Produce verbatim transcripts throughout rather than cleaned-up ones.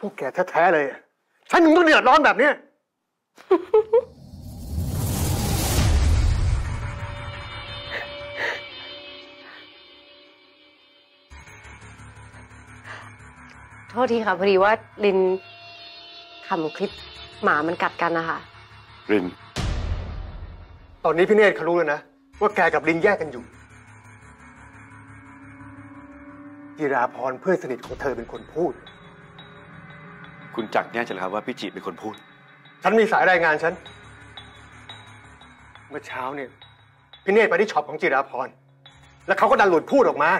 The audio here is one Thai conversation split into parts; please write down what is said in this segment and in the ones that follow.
พวกแกแท้ๆเลยฉันถึงต้องเดือดร้อนแบบนี้โทษทีค่ะพอดีว่าลินขำคลิปหมามันกัดกันนะคะลินตอนนี้พี่เนตรเขารู้แล้วนะว่าแกกับลินแยกกันอยู่จิราพรเพื่อนสนิทของเธอเป็นคนพูดคุณจักแน่ใจเหรอครับว่าพี่จิเป็นคนพูดฉันมีสายรายงานฉันเมื่อเช้าเนี่ยพี่เนตรไปที่ช็อปของจิราพรแล้วเขาก็ดันหลุดพูดออกมา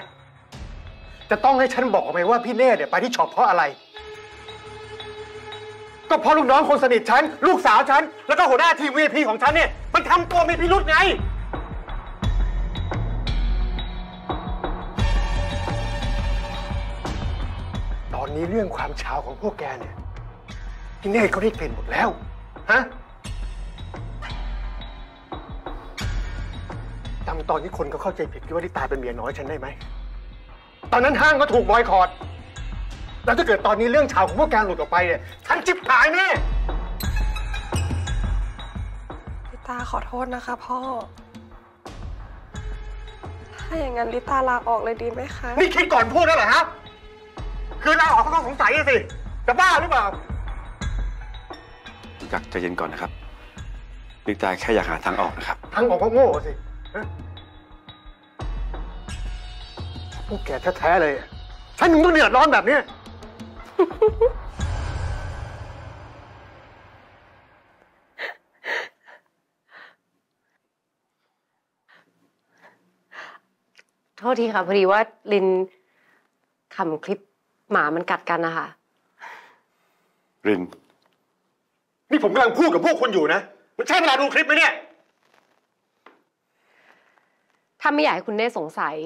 จะต้องให้ฉันบอกไหมว่าพี่เนตรเนี่ยไปที่ช็อปเพราะอะไรก็เพราะลูกน้องคนสนิทฉันลูกสาวฉันแล้วก็หัวหน้าทีมวีพีของฉันเนี่ยมันทำตัวมีพิรุธไงตอนนี้เรื่องความเช้าของพวกแกเนี่ยพี่เนตรเขาได้กลิ่นหมดแล้วฮะจำตอนที่คนเขาเข้าใจผิดคิดว่าที่ตายเป็นเมียน้อยฉันได้ไหมตอนนั้นห้างก็ถูกบอยคอตแล้วถ้าเกิดตอนนี้เรื่องชาวของพวกแกหลุดออกไปเนี่ยฉันจิบหายแน่ลิตาขอโทษนะคะพ่อถ้าอย่างนั้นลิตาลาออกเลยดีไหมคะนี่คิดก่อนพูดแล้วเหรอฮะคือลาออกก็ต้องสงสัยสิจะบ้าหรือเปล่าจักใจเย็นก่อนนะครับลิตาแค่อยากหาทางออกนะครับทางออกก็โง่สิพวกแกแท้ๆเลยฉันถึงต้องเดือดร้อนแบบนี้โทษทีค่ะพอดีว่าลินขำคลิปหมามันกัดกันนะคะลินนี่ผมกำลังพูดกับพวกคุณอยู่นะมันใช่เวลาดูคลิปไหมเนี่ยถ้าไม่อยากให้คุณได้สงสัย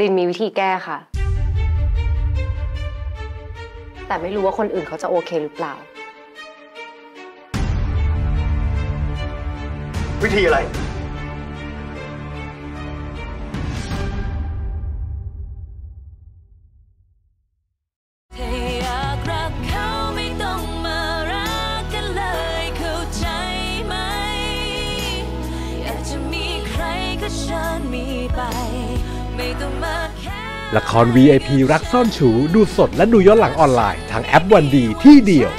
ลินมีวิธีแก้ค่ะแต่ไม่รู้ว่าคนอื่นเขาจะโอเคหรือเปล่าวิธีอะไรละคร วี ไอ พี รักซ่อนชูดูสดและดูย้อนหลังออนไลน์ทางแอปวันดีที่เดียว